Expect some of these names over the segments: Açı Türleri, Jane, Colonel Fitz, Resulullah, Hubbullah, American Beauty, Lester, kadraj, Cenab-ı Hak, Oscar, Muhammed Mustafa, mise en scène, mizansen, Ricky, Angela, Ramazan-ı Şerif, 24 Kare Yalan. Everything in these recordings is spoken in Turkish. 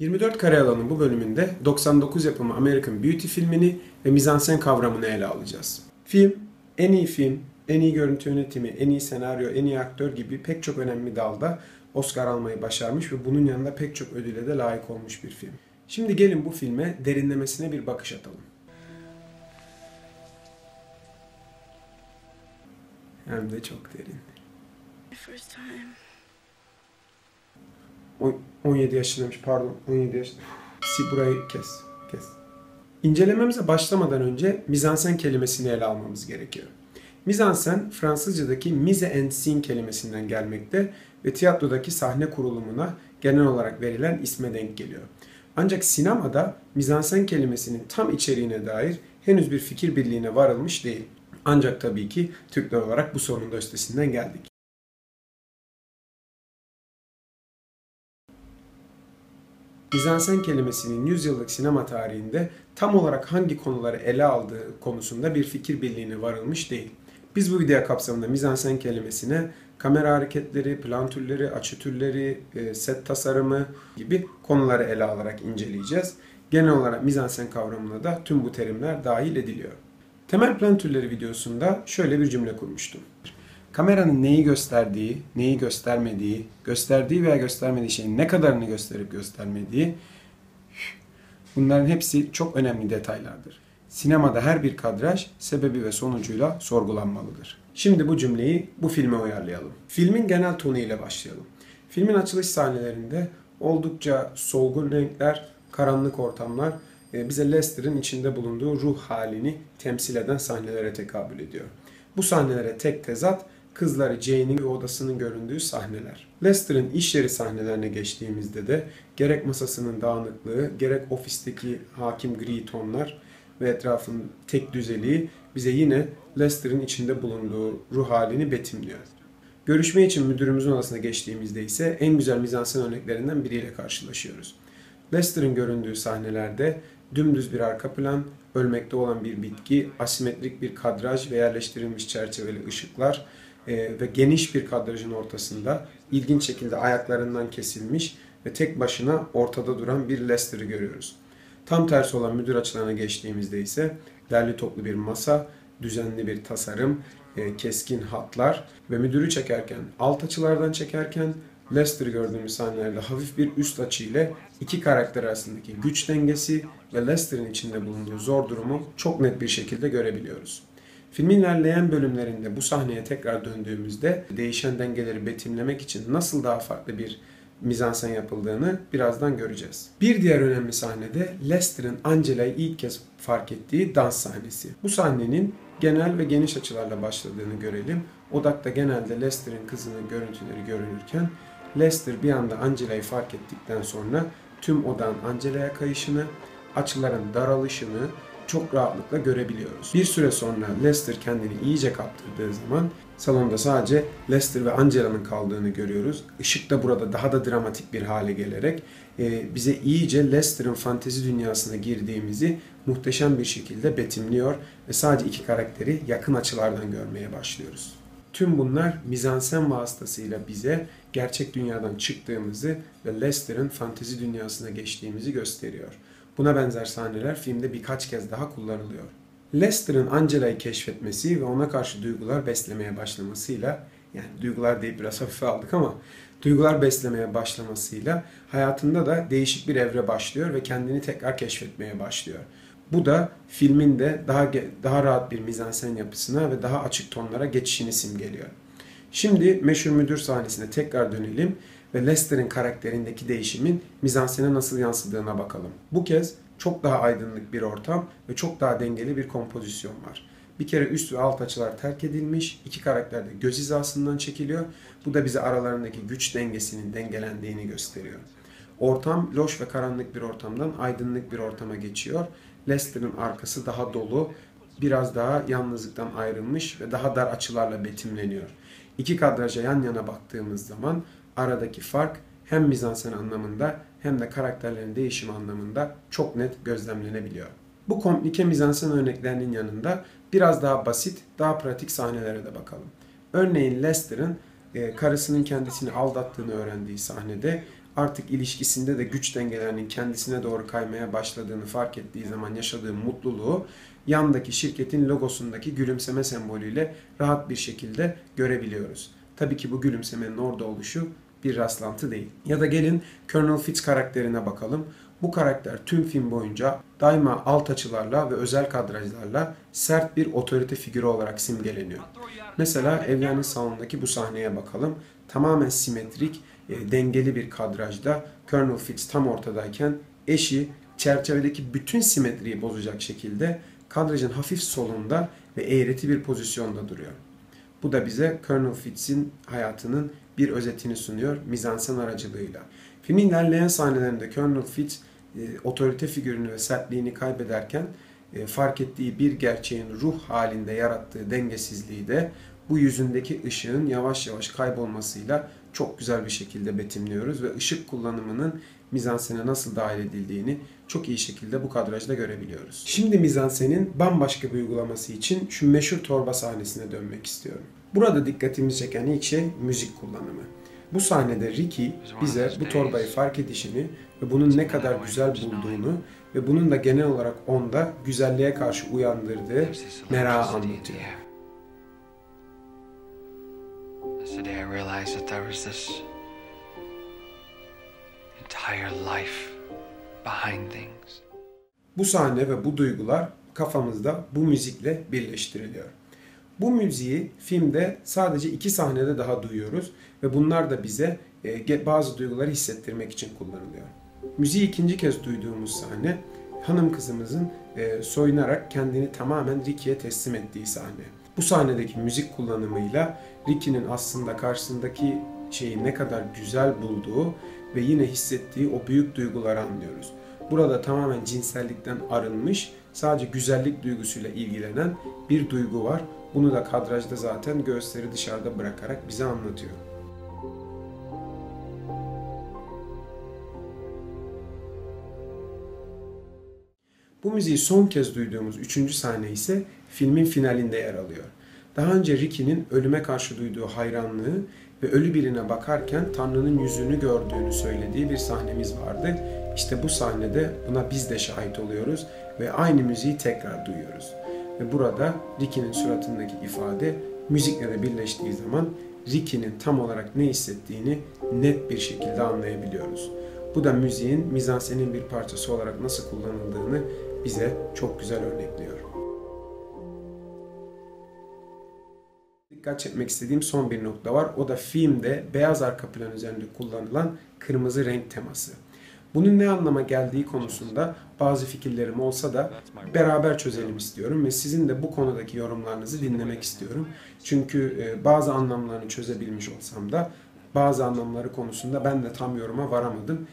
24 Kare Yalan'ın bu bölümünde 99 yapımı American Beauty filmini ve mizansen kavramını ele alacağız. Film, en iyi görüntü yönetimi, en iyi senaryo, en iyi aktör gibi pek çok önemli dalda Oscar almayı başarmış ve bunun yanında pek çok ödüle de layık olmuş bir film. Şimdi gelin bu filme derinlemesine bir bakış atalım. Hem de çok derin. 17 yaşındaymış, pardon 17 yaşında. Burayı kes. İncelememize başlamadan önce mizansen kelimesini ele almamız gerekiyor. Mizansen, Fransızca'daki mise en scène kelimesinden gelmekte ve tiyatrodaki sahne kurulumuna genel olarak verilen isme denk geliyor. Ancak sinemada mizansen kelimesinin tam içeriğine dair henüz bir fikir birliğine varılmış değil. Ancak tabii ki Türkler olarak bu sorunun da üstesinden geldik. Mizansen kelimesinin 100 yıllık sinema tarihinde tam olarak hangi konuları ele aldığı konusunda bir fikir birliğine varılmış değil. Biz bu video kapsamında mizansen kelimesine kamera hareketleri, plan türleri, açı türleri, set tasarımı gibi konuları ele alarak inceleyeceğiz. Genel olarak mizansen kavramına da tüm bu terimler dahil ediliyor. Temel plan türleri videosunda şöyle bir cümle kurmuştum. Kameranın neyi gösterdiği, neyi göstermediği, gösterdiği veya göstermediği şeyin ne kadarını gösterip göstermediği, bunların hepsi çok önemli detaylardır. Sinemada her bir kadraj sebebi ve sonucuyla sorgulanmalıdır. Şimdi bu cümleyi bu filme uyarlayalım. Filmin genel tonu ile başlayalım. Filmin açılış sahnelerinde oldukça solgun renkler, karanlık ortamlar bize Lester'ın içinde bulunduğu ruh halini temsil eden sahnelere tekabül ediyor. Bu sahnelere tek tezat kızları Jane'in ve odasının göründüğü sahneler. Lester'ın iş yeri sahnelerine geçtiğimizde de gerek masasının dağınıklığı, gerek ofisteki hakim gri tonlar ve etrafın tek düzeliği bize yine Lester'ın içinde bulunduğu ruh halini betimliyor. Görüşme için müdürümüzün odasına geçtiğimizde ise en güzel mizansen örneklerinden biriyle karşılaşıyoruz. Lester'ın göründüğü sahnelerde dümdüz bir arka plan, ölmekte olan bir bitki, asimetrik bir kadraj ve yerleştirilmiş çerçeveli ışıklar ve geniş bir kadrajın ortasında ilginç şekilde ayaklarından kesilmiş ve tek başına ortada duran bir Lester'ı görüyoruz. Tam tersi olan müdür açılarına geçtiğimizde ise derli toplu bir masa, düzenli bir tasarım, keskin hatlar ve müdürü çekerken, alt açılardan çekerken Lester'ı gördüğümüz sahnelerde hafif bir üst açı ile iki karakter arasındaki güç dengesi ve Lester'ın içinde bulunduğu zor durumu çok net bir şekilde görebiliyoruz. Filmin ilerleyen bölümlerinde bu sahneye tekrar döndüğümüzde değişen dengeleri betimlemek için nasıl daha farklı bir mizansen yapıldığını birazdan göreceğiz. Bir diğer önemli sahnede Lester'ın Angela'yı ilk kez fark ettiği dans sahnesi. Bu sahnenin genel ve geniş açılarla başladığını görelim. Odakta genelde Lester'ın kızının görüntüleri görünürken Lester bir anda Angela'yı fark ettikten sonra tüm odanın Angela'ya kayışını, açıların daralışını çok rahatlıkla görebiliyoruz. Bir süre sonra Lester kendini iyice kaptırdığı zaman salonda sadece Lester ve Angela'nın kaldığını görüyoruz. Işık da burada daha da dramatik bir hale gelerek bize iyice Lester'ın fantezi dünyasına girdiğimizi muhteşem bir şekilde betimliyor ve sadece iki karakteri yakın açılardan görmeye başlıyoruz. Tüm bunlar mizansen vasıtasıyla bize gerçek dünyadan çıktığımızı ve Lester'ın fantezi dünyasına geçtiğimizi gösteriyor. Buna benzer sahneler filmde birkaç kez daha kullanılıyor. Lester'ın Angela'yı keşfetmesi ve ona karşı duygular beslemeye başlamasıyla, yani duygular deyip biraz hafife aldık ama duygular beslemeye başlamasıyla hayatında da değişik bir evre başlıyor ve kendini tekrar keşfetmeye başlıyor. Bu da filmin de daha rahat bir mizansen yapısına ve daha açık tonlara geçişini simgeliyor. Şimdi meşhur müdür sahnesine tekrar dönelim ve Lester'ın karakterindeki değişimin mizansene nasıl yansıdığına bakalım. Bu kez çok daha aydınlık bir ortam ve çok daha dengeli bir kompozisyon var. Bir kere üst ve alt açılar terk edilmiş, iki karakter de göz hizasından çekiliyor. Bu da bize aralarındaki güç dengesinin dengelendiğini gösteriyor. Ortam loş ve karanlık bir ortamdan aydınlık bir ortama geçiyor. Lester'ın arkası daha dolu, biraz daha yalnızlıktan ayrılmış ve daha dar açılarla betimleniyor. İki kadraja yan yana baktığımız zaman aradaki fark hem mizansen anlamında hem de karakterlerin değişimi anlamında çok net gözlemlenebiliyor. Bu komplike mizansen örneklerinin yanında biraz daha basit, daha pratik sahnelere de bakalım. Örneğin Lester'ın karısının kendisini aldattığını öğrendiği sahnede artık ilişkisinde de güç dengelerinin kendisine doğru kaymaya başladığını fark ettiği zaman yaşadığı mutluluğu yandaki şirketin logosundaki gülümseme sembolüyle rahat bir şekilde görebiliyoruz. Tabii ki bu gülümsemenin orada oluşu bir rastlantı değil. Ya da gelin Colonel Fitz karakterine bakalım. Bu karakter tüm film boyunca daima alt açılarla ve özel kadrajlarla sert bir otorite figürü olarak simgeleniyor. Mesela evlerinin salonundaki bu sahneye bakalım. Tamamen simetrik, dengeli bir kadrajda Colonel Fitz tam ortadayken eşi çerçevedeki bütün simetriyi bozacak şekilde kadrajın hafif solunda ve eğreti bir pozisyonda duruyor. Bu da bize Colonel Fitz'in hayatının bir özetini sunuyor mizansen aracılığıyla. Filmin ilerleyen sahnelerinde Colonel Fitz otorite figürünü ve sertliğini kaybederken fark ettiği bir gerçeğin ruh halinde yarattığı dengesizliği de bu yüzündeki ışığın yavaş yavaş kaybolmasıyla çok güzel bir şekilde betimliyoruz ve ışık kullanımının mizansene nasıl dahil edildiğini çok iyi şekilde bu kadrajda görebiliyoruz. Şimdi mizansenin bambaşka bir uygulaması için şu meşhur torba sahnesine dönmek istiyorum. Burada dikkatimizi çeken ilk şey müzik kullanımı. Bu sahnede Ricky bize bu torbayı fark edişini ve bunun ne kadar güzel bulduğunu ve bunun da genel olarak onda güzelliğe karşı uyandırdığı merağı anlatıyor. Today I realized that there was this entire life behind things. Bu sahne ve bu duygular kafamızda bu müzikle birleştiriliyor. Bu müziği filmde sadece 2 sahnede daha duyuyoruz ve bunlar da bize bazı duyguları hissettirmek için kullanılıyor. Müziği ikinci kez duyduğumuz sahne hanım kızımızın soyunarak kendini tamamen Ricky'ye teslim ettiği sahne. Bu sahnedeki müzik kullanımıyla Ricky'nin aslında karşısındaki şeyi ne kadar güzel bulduğu ve yine hissettiği o büyük duyguları anlıyoruz. Burada tamamen cinsellikten arınmış, sadece güzellik duygusuyla ilgilenen bir duygu var. Bunu da kadrajda zaten göğüsleri dışarıda bırakarak bize anlatıyor. Bu müziği son kez duyduğumuz 3. sahne ise filmin finalinde yer alıyor. Daha önce Ricky'nin ölüme karşı duyduğu hayranlığı ve ölü birine bakarken Tanrı'nın yüzünü gördüğünü söylediği bir sahnemiz vardı. İşte bu sahnede buna biz de şahit oluyoruz ve aynı müziği tekrar duyuyoruz. Ve burada Ricky'nin suratındaki ifade müzikle de birleştiği zaman Ricky'nin tam olarak ne hissettiğini net bir şekilde anlayabiliyoruz. Bu da müziğin mizansenin bir parçası olarak nasıl kullanıldığını bize çok güzel örnekliyor. Dikkat çekmek istediğim son bir nokta var. O da filmde beyaz arka plan üzerinde kullanılan kırmızı renk teması. Bunun ne anlama geldiği konusunda bazı fikirlerim olsa da beraber çözelim istiyorum ve sizin de bu konudaki yorumlarınızı dinlemek istiyorum. Çünkü bazı anlamlarını çözebilmiş olsam da bazı anlamları konusunda ben de tam yoruma varamadım.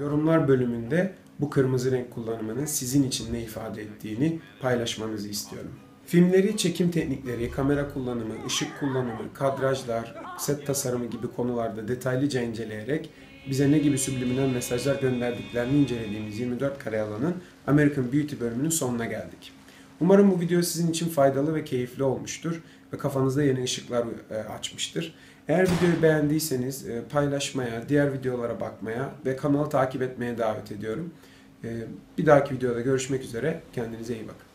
Yorumlar bölümünde bu kırmızı renk kullanımının sizin için ne ifade ettiğini paylaşmanızı istiyorum. Filmleri, çekim teknikleri, kamera kullanımı, ışık kullanımı, kadrajlar, set tasarımı gibi konularda detaylıca inceleyerek bize ne gibi subliminal mesajlar gönderdiklerini incelediğimiz 24 Kare Yalan'ın American Beauty bölümünün sonuna geldik. Umarım bu video sizin için faydalı ve keyifli olmuştur ve kafanızda yeni ışıklar açmıştır. Eğer videoyu beğendiyseniz paylaşmaya, diğer videolara bakmaya ve kanalı takip etmeye davet ediyorum. Bir dahaki videoda görüşmek üzere. Kendinize iyi bakın.